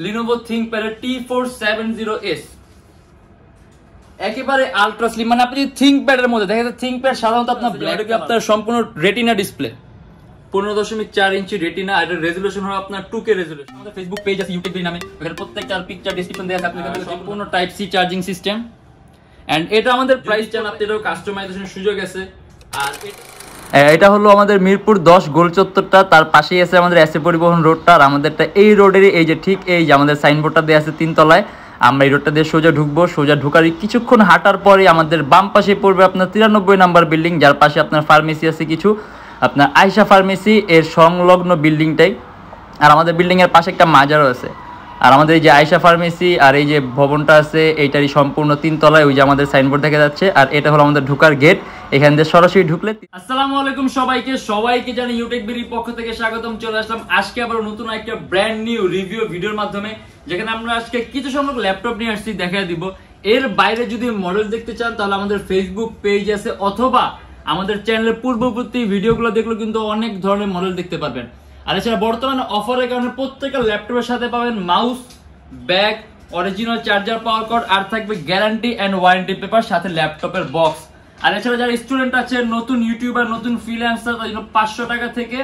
Lenovo ThinkPad T470S একেবারে ultra slim মানে আপনি ThinkPad এর মধ্যে দেখেন ThinkPad সাধারণত আপনার ব্ল্যাককে আপনার সম্পূর্ণ রেটিনা ডিসপ্লে 15.4 ইঞ্চি রেটিনা আর রেজোলিউশন হবে আপনার 2K রেজোলিউশন আমাদের ফেসবুক পেজ আছে YouTube নামে এখানে প্রত্যেকটা পিকচার ডেসক্রিপশন দেয়া আছে আপনাদের সম্পূর্ণ type C charging system and এটা আমাদের প্রাইস জান আপনাদেরও কাস্টমাইজেশন সুযোগ আছে আর এটা হলো আমাদের মিরপুর 10 গোল চত্বরটা তার পাশেই আছে আমাদের এসএ পরিবহন রোডটা আর আমাদেরটা এই রোডেরই এই যে ঠিক এই যে আমাদের সাইনবোর্ডটা দেয়া আছে তিন তলায় আমরা এই রোডটা দিয়ে সোজা ঢোকারই কিছুক্ষণ হাঁটার পরে আমাদের বাম পাশে পড়বে আপনার 93 নাম্বার বিল্ডিং যার পাশে আপনার ফার্মেসি আছে কিছু আপনার আয়শা ফার্মেসি এর সংলগ্ন বিল্ডিংটাই আর আমাদের বিল্ডিং এর পাশে একটা মাজারও আছে আর আমাদের এই যে আয়শা ফার্মেসি আর এই যে ভবনটা আছে এইটারই সম্পূর্ণ তিন তলায় ওই যে আমাদের সাইনবোর্ড দেখা যাচ্ছে আর এটা হলো আমাদের ঢোকার গেট এখান থেকে সরাসরি ঢুকলে আসসালামু আলাইকুম সবাইকে জানাই You Tech BD পক্ষ থেকে স্বাগতম চলে আসলাম আজকে আবার নতুন একটা ব্র্যান্ড নিউ রিভিউ ভিডিওর মাধ্যমে যেখানে আমরা আজকে কিছু সংখ্যক ল্যাপটপ নিয়ে আসছি দেখায় দিব এর বাইরে যদি মডেল দেখতে চান তাহলে আমাদের ফেসবুক পেজ আছে অথবা আমাদের চ্যানেলের পূর্ববর্তী ভিডিওগুলো দেখলে কিন্তু অনেক ধরনের মডেল দেখতে পাবেন আর এছাড়া বর্তমানে অফারের কারণে প্রত্যেকটা ল্যাপটপের সাথে পাবেন mouse bag original charger power cord আর থাকবে গ্যারান্টি অ্যান্ড ওয়ারেন্টি পেপার সাথে ল্যাপটপের বক্স আর এছাড়া যারা স্টুডেন্ট আছে নতুন ইউটিউবার নতুন ফ্রিল্যান্সার তার জন্য 500 টাকা থেকে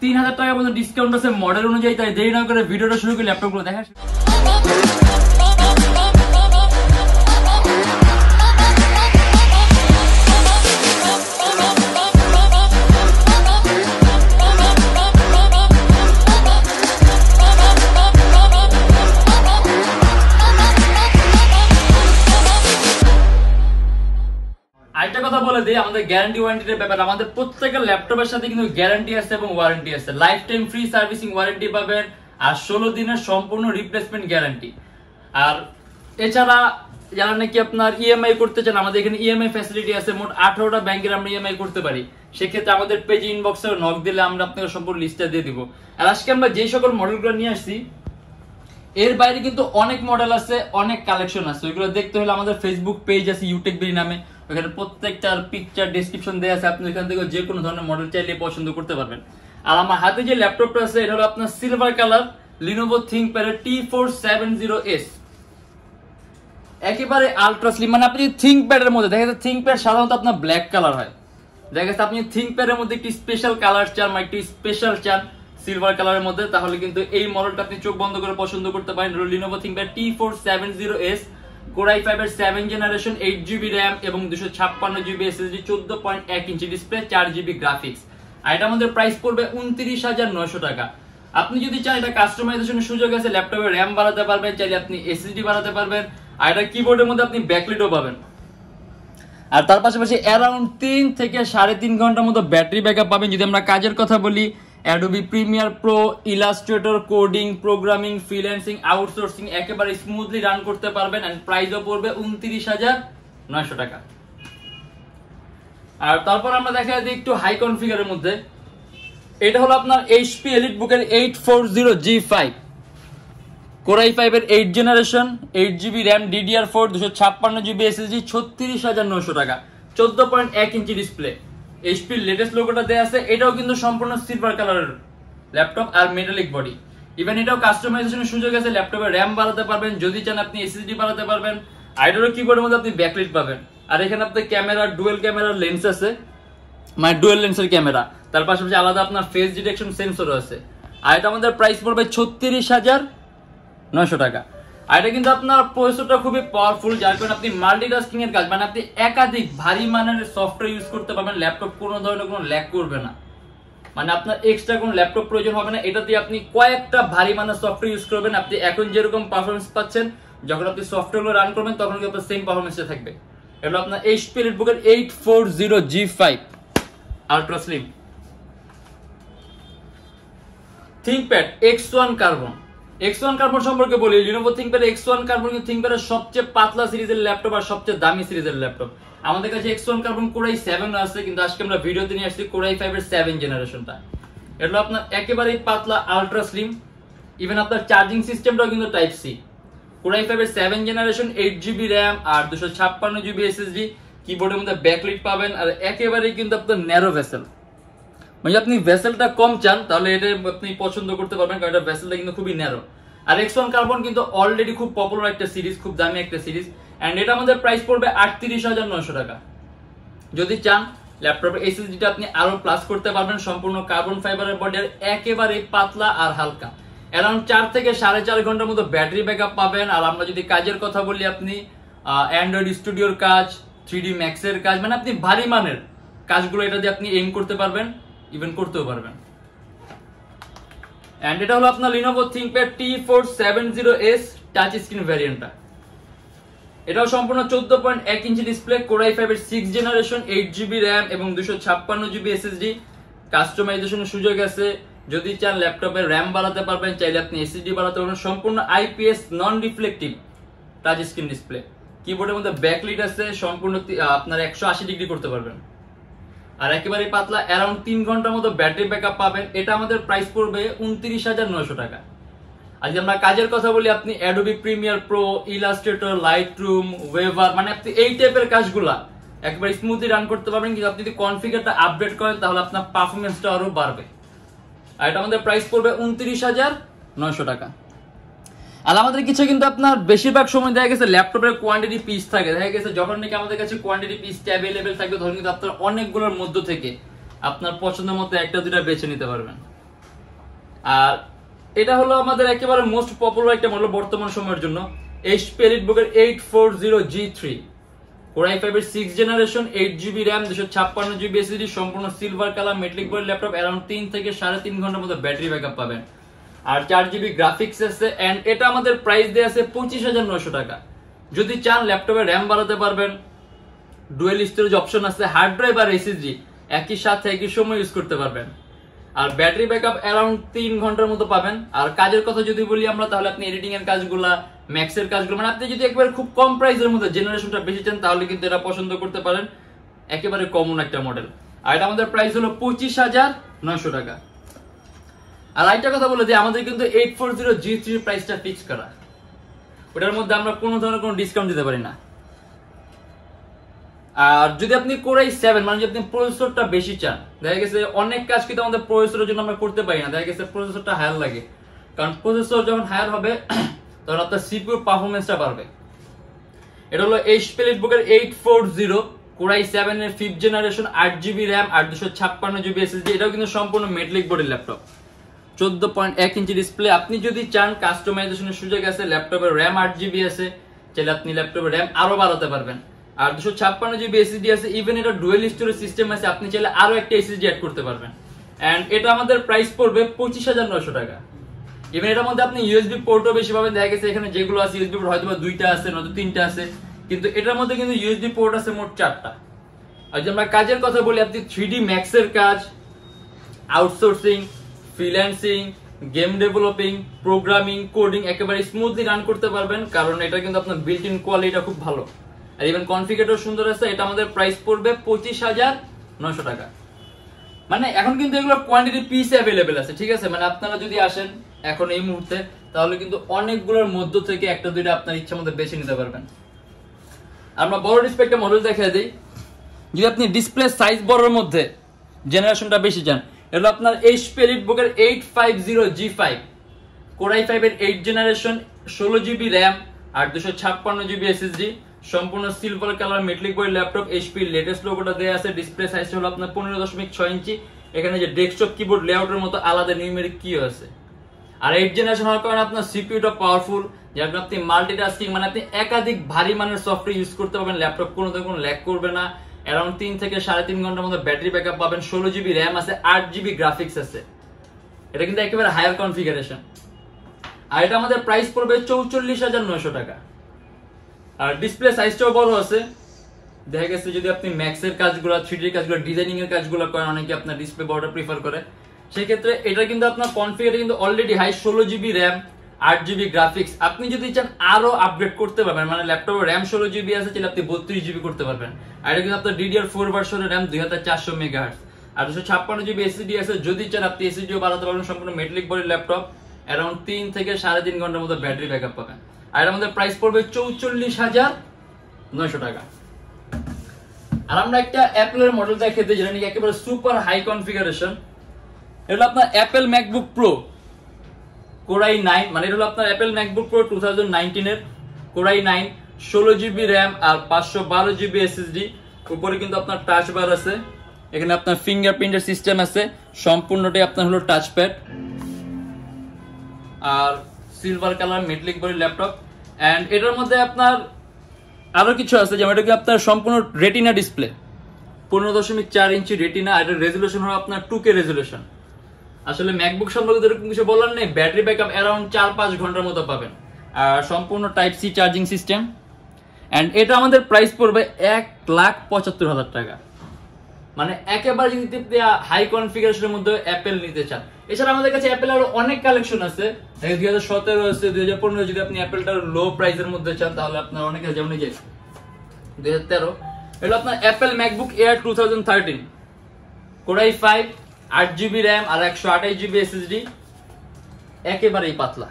3000 টাকা পর্যন্ত ডিসকাউন্ট আছে মডেল অনুযায়ী তাই দেরি না করে ভিডিওটা শুরু করে ল্যাপটপগুলো দেখা আমাদের গ্যারান্টি ওয়ারেন্টির ব্যাপারে আমাদের প্রত্যেকটা ল্যাপটপের সাথে কিন্তু গ্যারান্টি আছে এবং ওয়ারেন্টি আছে life time free servicing warranty পাবেন আর 16 দিনের সম্পূর্ণ রিপ্লেসমেন্ট গ্যারান্টি আর এছাড়া যারা নাকি আপনার ইএমআই করতে চান আমাদের এখানে ইএমআই ফ্যাসিলিটি আছে মোট 18টা ব্যাংকের আমরা ইএমআই করতে পারি সেক্ষেত্রে আমাদের পেজ ইনবক্সে নক দিলে আমরা আপনাদের সম্পূর্ণ লিস্টটা দিয়ে দিব আর আজকে আমরা যে সকল মডেলগুলো নিয়ে আসছি এর বাইরে কিন্তু অনেক মডেল আছে অনেক কালেকশন আছে ওইগুলো দেখতে হলে আমাদের ফেসবুক পেজ আছে You Tech BD নামে এখানে প্রত্যেকটার পিকচার ডেসক্রিপশন দেয়া আছে আপনি এখান থেকে যে কোনো ধরনের মডেল চাইলে পছন্দ করতে পারবেন আর আমার হাতে যে ল্যাপটপটা আছে এটা হলো আপনার silver colour Lenovo ThinkPad T470S একেবারে আলট্রা স্লিম মানে আপনি ThinkPad এর মধ্যে দেখা যাচ্ছে ThinkPad সাধারণত আপনার ব্ল্যাক কালার হয় দেখা যাচ্ছে আপনি ThinkPad এর মধ্যে একটি স্পেশাল কালার চান মানে একটি স্পেশাল চান সিলভার কালারের মধ্যে তাহলে কিন্তু এই মডেলটা আপনি চোখ বন্ধ করে পছন্দ করতে পারেন Lenovo ThinkPad T470S Core i5 এর 7th generation 8GB RAM এবং 256GB SSD 14.1 ইঞ্চি ডিসপ্লে 4GB গ্রাফিক্স আর এটা আমাদের প্রাইস পড়বে 29900 টাকা আপনি যদি চান এটা কাস্টমাইজেশনের সুযোগ আছে ল্যাপটপে RAM বাড়াতে পারবেন চাইলে আপনি SSD বাড়াতে পারবেন আর এটা কিবোর্ডের মধ্যে আপনি ব্যাকলাইটও পাবেন আর তার পাশাপাশি अराउंड 3 থেকে 3.5 ঘন্টার মতো ব্যাটারি ব্যাকআপ পাবেন যদি আমরা কাজের কথা বলি Adobe Premiere Pro, Illustrator, Coding, Programming, Freelancing, Outsourcing একেবারে স্মুথলি রান করতে পারবেন এন্ড প্রাইসও পড়বে 29900 টাকা আর তারপর আমরা দেখা যাচ্ছে একটু হাই কনফিগারের মধ্যে এটা হলো আপনার HP EliteBook এর 840G5 Core i5 এর 8th generation 8GB RAM DDR4 256GB SSD 36900 টাকা 14.1 ইঞ্চি ডিসপ্লে HP লেটেস্ট লোগোটা দেয়া আছে এটাও কিন্তু সম্পূর্ণ সিলভার কালারের ল্যাপটপ আর মেটালিক বডি इवन এটাও কাস্টমাইজেশনের সুযোগ আছে ল্যাপটপে RAM বাড়াতে পারবেন যদি চান আপনি SSD বাড়াতে পারবেন আইডোর কিবোর্ডের মধ্যে আপনি ব্যাকলাইট পাবেন আর এখানে আপনাদের ক্যামেরা ডুয়াল ক্যামেরা লেন্স আছে মানে ডুয়াল লেন্সের ক্যামেরা তার পাশাপাশি আলাদা আপনার ফেস ডিটেকশন সেন্সরও আছে আর এটা আমাদের প্রাইস পড়বে 36900 টাকা আর এটা কিন্তু আপনার প্রসেসরটা খুবই পাওয়ারফুল যার কারণে আপনি মাল্টিটাস্কিং এর কাজ মানে আপনি একাধিক ভারী মানের সফটওয়্যার ইউজ করতে পারবেন ল্যাপটপ কোনো ধরনের কোনো ল্যাগ করবে না মানে আপনার এক্সট্রা কোনো ল্যাপটপ প্রয়োজন হবে না এটাতে আপনি কয়েকটা ভারী মানের সফটওয়্যার ইউজ করবেন আপনি এখন যেরকম পারফরম্যান্স পাচ্ছেন যখন আপনি সফটওয়্যারগুলো রান করবেন তখন কিন্তু আপনার সেম পারফরম্যান্সে থাকবে এটা আপনার HP EliteBook এর 840G5 ultra slim ThinkPad X1 Carbon X1 Carbon সম্পর্কে বলি Lenovo ThinkPad X1 Carbon কিন্তু ThinkPad এর সবচেয়ে পাতলা সিরিজের ল্যাপটপ আর সবচেয়ে দামি সিরিজের ল্যাপটপ আমাদের কাছে X1 Carbon Core i7 আছে কিন্তু আজকে আমরা ভিডিওতে নিয়ে আসছি Core i5 এর 7th জেনারেশনটা এটা আপনার একেবারে পাতলা আলট্রা স্লিম इवन আপনার চার্জিং সিস্টেমটাও কিন্তু টাইপ সি Core i5 এর 7th জেনারেশন 8GB RAM আর 256GB SSD কিবোর্ডের মধ্যে ব্যাকলাইট পাবেন আর একেবারে কিন্তু আপনার ন্যারো ভেসেল মানে আপনি ভেসেলটা কম চান তাহলে এটা আপনি পছন্দ করতে পারবেন কারণ এটা ভেসেলটা কিন্তু খুবই ন্যারো আর X1 কার্বন কিন্তু অলরেডি খুব পপুলার একটা সিরিজ, খুব দামি একটা সিরিজ, এন্ড এটা আমাদের প্রাইস পড়বে 38900 টাকা। যদি চান ল্যাপটপের এসএসডিটা আপনি আরো প্লাস করতে পারবেন, সম্পূর্ণ কার্বন ফাইবারের বডির, একেবারে পাতলা আর হালকা, অ্যারাউন্ড 4 থেকে 4.5 ঘন্টার মতো ব্যাটারি ব্যাকআপ পাবেন। আর আমরা যদি কাজের কথা বলি, আপনি অ্যান্ড্রয়েড স্টুডিওর কাজ, 3D ম্যাক্সের কাজ, মানে আপনি ভারী মানের কাজগুলো এটা দিয়ে আপনি এম করতে পারবেন, ইভেন করতেও পারবেন। এন্ড এটা হলো আপনার Lenovo ThinkPad T470S touch screen ভ্যারিয়েন্টটা। এটাও সম্পূর্ণ 14.1 ইঞ্চি ডিসপ্লে, Core i5 এর 6th জেনারেশন, 8GB RAM এবং 256GB SSD, কাস্টমাইজেশনের সুযোগ আছে। যদি চান ল্যাপটপের RAM বাড়াতে পারবেন, চাইলে আপনি SSD বাড়াতে পারবেন। সম্পূর্ণ IPS non reflective touch screen display, কিবোর্ডের মধ্যে ব্যাকলাইট আছে, সম্পূর্ণ আপনার 180 ডিগ্রি করতে পারবেন, আর একেবারে পাতলা, অ্যারাউন্ড 3 ঘন্টার মতো ব্যাটারি ব্যাকআপ পাবেন। এটা আমাদের প্রাইস পড়বে 29900 টাকা। আর যদি আমরা কাজের কথা বলি, আপনি Adobe Premiere Pro, Illustrator, Lightroom, Weaver, মানে আপনি এই টাইপের কাজগুলা একেবারে স্মুথলি রান করতে পারবেন। কিন্তু আপনি যদি কনফিগারটা আপডেট করেন তাহলে আপনার পারফরম্যান্সটা আরো বাড়বে। আর এটা আমাদের প্রাইস পড়বে 29900 টাকা। আর আমাদের কিছু কিন্তু আপনার বেশিরভাগ সময় দেখা গেছে ল্যাপটপের কোয়ান্টিটি পিস থাকে, দেখা গেছে যখন নাকি আমাদের কাছে কোয়ান্টিটি পিস অ্যাভেলেবেল থাকবে, তখন কিন্তু আপনার অনেকগুলোর মধ্য থেকে আপনার পছন্দ মতো একটা দুটা বেছে নিতে পারবেন। আর এটা হলো আমাদের একেবারে মোস্ট পপুলার একটা মডেল বর্তমান সময়ের জন্য, HP EliteBook 840G5, Core i5 এর 6th generation, 8GB RAM, 256GB SSD, সম্পূর্ণ silver colour metallic body laptop, around 3 থেকে 3.5 ঘন্টার মতো ব্যাটারি ব্যাকআপ পাবেন, আর 4GB গ্রাফিক্স আছে। এন্ড এটা আমাদের প্রাইস দেয়া আছে 25900 টাকা। যদি চান ল্যাপটপে RAM বাড়াতে পারবেন, ডুয়েল স্টোরেজ অপশন আছে, হার্ড ড্রাইভ আর SSD একই সাথে একই সময় ইউজ করতে পারবেন, আর ব্যাটারি ব্যাকআপ অ্যারাউন্ড 3 ঘন্টার মতো পাবেন। আর কাজের কথা যদি বলি আমরা, তাহলে আপনি এডিটিং এর কাজগুলা, ম্যাক্সের কাজগুলো, মানে আপনি যদি একবার খুব কম প্রাইসের মধ্যে জেনারেশনটা বেশি চান তাহলে কিন্তু এটা পছন্দ করতে পারেন, একেবারে কমন একটা মডেল। আর এটা আমাদের প্রাইস হলো 25900 টাকা। আর আরেকটা কথা বলে দিই, আমাদের কিন্তু 840G3 প্রাইসটা ফিক্স করা, ওটার মধ্যে আমরা কোনো ধরনের কোনো ডিসকাউন্ট দিতে পারি না। আর যদি আপনি Core i7, মানে যদি আপনি প্রসেসরটা বেশি চান, দেখা গেছে অনেক কাজ কিন্তু আমাদের প্রসেসরের জন্য আমরা করতে পারি না, দেখা গেছে প্রসেসরটা হায়ার লাগে, কারণ প্রসেসর যখন হায়ার হবে তখন আপনার সিপিইউ পারফরম্যান্সটা বাড়বে। এটা হলো HP EliteBook 840, Core i7 এর 5th জেনারেশন, 8GB RAM আর 256GB SSD, এটাও কিন্তু সম্পূর্ণ মেটালিক বডি ল্যাপটপ, 14.1 ইঞ্চি ডিসপ্লে। আপনি যদি চান কাস্টমাইজেশনের সুযোগ আছে, ল্যাপটপের RAM 8GB আছে, চাইলে আপনি ল্যাপটপের RAM আরো বাড়াতে পারবেন, আর 256GB SSD আছে, ইভেন এটা ডুয়েল স্টোরেজ সিস্টেম আছে, আপনি চাইলে আরো একটা SSD অ্যাড করতে পারবেন। এন্ড এটা আমাদের প্রাইস পড়বে 25900 টাকা। ইভেন এটার মধ্যে আপনি USB পোর্টও বেশি পাবেন, দেখা গেছে এখানে যেগুলো আছে USB পোর্ট হয়তো দুইটা আছে, নয়তো তিনটা আছে, কিন্তু এটার মধ্যে কিন্তু USB পোর্ট আছে মোট 4টা। আর যদি আমরা কাজের কথা বলি, আপনি 3D ম্যাক্সের কাজ, outsourcing, freelancing, game developing, programming, coding একেবারে স্মুথলি রান করতে পারবেন, কারণ এটা কিন্তু আপনার বিল্ট ইন কোয়ালিটিটা খুব ভালো, আর ইভেন কনফিগারেটর সুন্দর আছে। এটা আমাদের প্রাইস পড়বে 25900 টাকা। মানে এখন কিন্তু এগুলো কোয়ান্টিটি পিস অ্যাভেলেবেল আছে, ঠিক আছে, মানে আপনারা যদি আসেন এখন এই মুহূর্তে, তাহলে কিন্তু অনেকগুলোর মধ্য থেকে একটা দুইটা আপনার ইচ্ছা মতো বেছে নিতে পারবেন। আমরা বড় ডিসপ্লে একটা মডেল দেখা দিই, যদি আপনি ডিসপ্লে সাইজ বড়ের মধ্যে জেনারেশনটা বেশি চান, এটা আপনার HP EliteBook 850G5, Core i5 এর 8th জেনারেশন, 16GB RAM আর 256GB SSD, সম্পূর্ণ silver colour metallic body laptop, HP latest লোগোটা দেয়া আছে, ডিসপ্লে সাইজ হলো আপনার 15.6 ইঞ্চি, এখানে যে ডেস্কটপ কিবোর্ড লেআউটের মতো আলাদা নিউমেরিক কি আছে, আর 8th জেনারেশন হওয়ার কারণে আপনার সিপিইউটা পাওয়ারফুল, যার জন্য আপনি মাল্টিটাস্কিং, মানে আপনি একাধিক ভারী মানের সফটওয়্যার ইউজ করতে পারবেন, ল্যাপটপ কোনো রকম ল্যাগ করবে না, অ্যারাউন্ড 3 থেকে 3.5 ঘন্টার মধ্যে ব্যাটারি ব্যাকআপ পাবেন, 16GB RAM আছে, 8GB গ্রাফিক্স আছে, এটা কিন্তু একেবারে হায়ার কনফিগারেশন। আর এটা আমাদের প্রাইস পড়বে 44900 টাকা। আর ডিসপ্লে সাইজটাও বড় আছে, দেখা গেছে যদি আপনি ম্যাক্সের কাজগুলো, 3D কাজগুলো, ডিজাইনিং এর কাজগুলো করেন, অনেকে আপনার ডিসপ্লে বড়টা প্রিফার করে, সেক্ষেত্রে এটা কিন্তু আপনার কনফিগার কিন্তু already high, 16GB RAM, 8GB graphics, আপনি যদি চান আরো আপডেট করতে পারবেন, মানে ল্যাপটপে RAM 16GB আছে, চাইলে আপনি 32GB করতে পারবেন, আর এটা কিন্তু আপনার DDR4 ভার্সনের RAM, 2400 MHz আর 256GB SSD আছে, যদি চান আপনি SSDও বাড়াতে পারবেন, সম্পূর্ণ মেটালিক বডি ল্যাপটপ, অ্যারাউন্ড 3 থেকে 3.5 ঘন্টার মতো ব্যাটারি ব্যাকআপ পাবেন। আর আমাদের প্রাইস পড়বে 44900 টাকা। আর আমরা একটা অ্যাপলের মডেল দেখে দিই, যেটা নাকি একেবারে সুপার হাই কনফিগারেশন, এটা আপনার Apple MacBook Pro, Core i9 মানে এটা হলো আপনার Apple MacBook Pro 2019 এর Core i9 16GB RAM আর 512GB SSD উপরে কিন্তু আপনার টাচ বার আছে এখানে আপনার ফিঙ্গারপ্রিন্টের সিস্টেম আছে সম্পূর্ণটাই আপনার হলো টাচ প্যাড আর silver colour metallic body laptop and এটার মধ্যে আপনার আরো কিছু আছে যেমন এটা কি আপনার সম্পূর্ণ রেটিনা ডিসপ্লে 15.4 ইঞ্চি রেটিনা আর এর রেজোলিউশন হলো আপনার 2K রেজোলিউশন আসলে ম্যাকবুক সম্পর্কে এরকম কিছু বলার নেই ব্যাটারি ব্যাকআপ अराउंड 4-5 ঘন্টার মতো পাবেন আর সম্পূর্ণ type C charging system and এটা আমাদের প্রাইস পড়বে 1,75,000 টাকা মানে একেবারে যদি আপনি হাই কনফিগারেশনের মধ্যে অ্যাপল নিতে চান এছাড়া আমাদের কাছে অ্যাপল এর অনেক কালেকশন আছে 2017 আছে 2015 যদি আপনি অ্যাপলটার লো প্রাইসের মধ্যে চান তাহলে আপনার অনেক আছে যেমন এই যে 2013 এটা আপনার Apple MacBook Air 2013 core i5 8GB RAM আর 128GB SSD একেবারেই পাতলা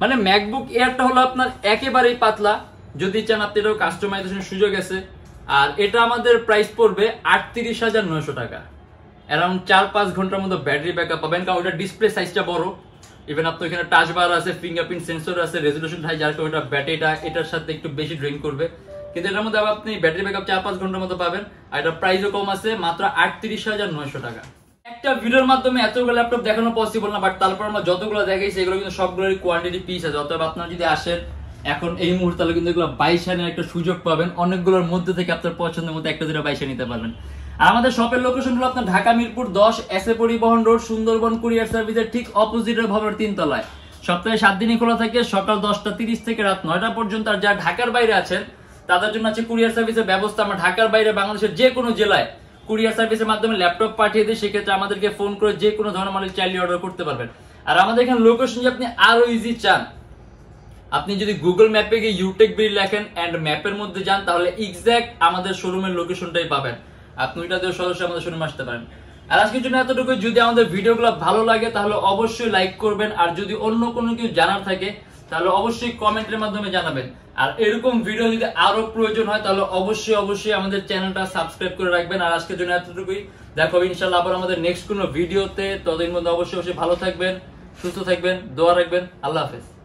মানে ম্যাকবুক এয়ারটা হলো আপনার একেবারেই পাতলা যদি চান আপনি এর কাস্টমাইজেশন সুযোগ আছে আর এটা আমাদের প্রাইস পড়বে 38900 টাকা अराउंड 4-5 ঘন্টার মধ্যে ব্যাটারি ব্যাকআপ পাবেন কারণ এটা ডিসপ্লে সাইজটা বড় इवन আপনার এখানে টাচ বার আছে ফিঙ্গারপ্রিন্ট সেন্সর আছে রেজোলিউশন হাই যার কারণে এটা ব্যাটারিটা এটার সাথে একটু বেশি ড্রেন করবে কিন্তু এর মধ্যে আপনি ব্যাটারি ব্যাকআপ 4-5 ঘন্টার মধ্যে পাবেন আর এটা প্রাইসও কম আছে মাত্র 38900 টাকা একটা ভিডিওর মাধ্যমে এতগুলো ল্যাপটপ দেখানো পসিবল না বাট তারপর আমরা যতগুলো দেখাইছি এগুলো কিন্তু সবগুলোরই কোয়ান্টিটি পিস আছে অতএব আপনারা যদি আসেন এখন এই মুহূর্তে কিন্তু এগুলো 22 এর একটা সুযোগ পাবেন অনেকগুলোর মধ্যে থেকে আপনার পছন্দের মতো একটা দুটো 22 নিতে পারবেন আর আমাদের শপের লোকেশন হলো আপনার Dhaka Mirpur 10 SA Paribahan road Sundarban courier সার্ভিসের ঠিক অপোজিটের ভবনের 3 তলায় সপ্তাহে 7 দিনই খোলা থাকে সকাল 10:30 থেকে রাত 9টা পর্যন্ত আর যারা ঢাকার বাইরে আছেন তাদের জন্য আছে কুরিয়ার সার্ভিসের ব্যবস্থা আমরা ঢাকার বাইরে বাংলাদেশের যে কোনো জেলায় কুরিয়ার সার্ভিসের মাধ্যমে ল্যাপটপ পাঠিয়ে দিই সেক্ষেত্রে আমাদেরকে ফোন করে যে কোনো ধরনের মাল চাইলে অর্ডার করতে পারবেন আর আমাদের এখানে লোকেশন যদি আপনি আরো ইজি চান আপনি যদি গুগল ম্যাপে গিয়ে You Tech BD লেখেন এন্ড ম্যাপের মধ্যে যান তাহলে এক্স্যাক্ট আমাদের শোরুমের লোকেশনটাই পাবেন আপনি এটা দিয়ে সরাসরি আমাদের শোরুমে আসতে পারেন আর আজকের জন্য এতটুকু যদি আমাদের ভিডিওগুলো ভালো লাগে তাহলে অবশ্যই লাইক করবেন আর যদি অন্য কোনো কিছু জানার থাকে তাহলে অবশ্যই কমেন্টের মাধ্যমে জানাবেন আর এরকম ভিডিও যদি আরো প্রয়োজন হয় তাহলে অবশ্যই আমাদের চ্যানেলটা সাবস্ক্রাইব করে রাখবেন আর আজকের জন্য এতটুকুই দেখা হবে ইনশাআল্লাহ আবার আমাদের নেক্সট কোনো ভিডিওতে ততদিন পর্যন্ত অবশ্যই ভালো থাকবেন সুস্থ থাকবেন দোয়া রাখবেন আল্লাহ হাফেজ